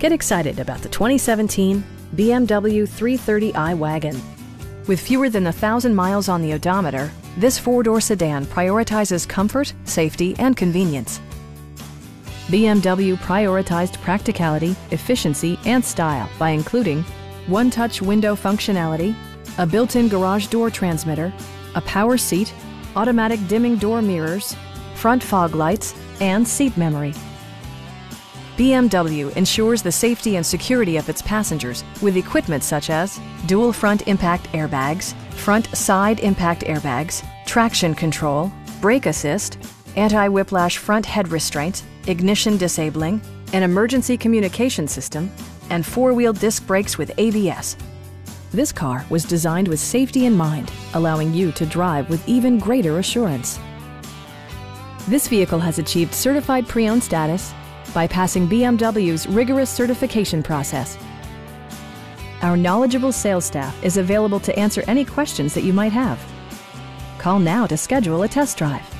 Get excited about the 2017 BMW 330i wagon. With fewer than 1,000 miles on the odometer, this four-door sedan prioritizes comfort, safety, and convenience. BMW prioritized practicality, efficiency, and style by including one-touch window functionality, a built-in garage door transmitter, a power seat, automatic dimming door mirrors, front fog lights, and seat memory. BMW ensures the safety and security of its passengers with equipment such as dual front impact airbags, front side impact airbags, traction control, brake assist, anti-whiplash front head restraints, ignition disabling, an emergency communication system, and four-wheel disc brakes with ABS. This car was designed with safety in mind, allowing you to drive with even greater assurance. This vehicle has achieved certified pre-owned status by passing BMW's rigorous certification process. Our knowledgeable sales staff is available to answer any questions that you might have. Call now to schedule a test drive.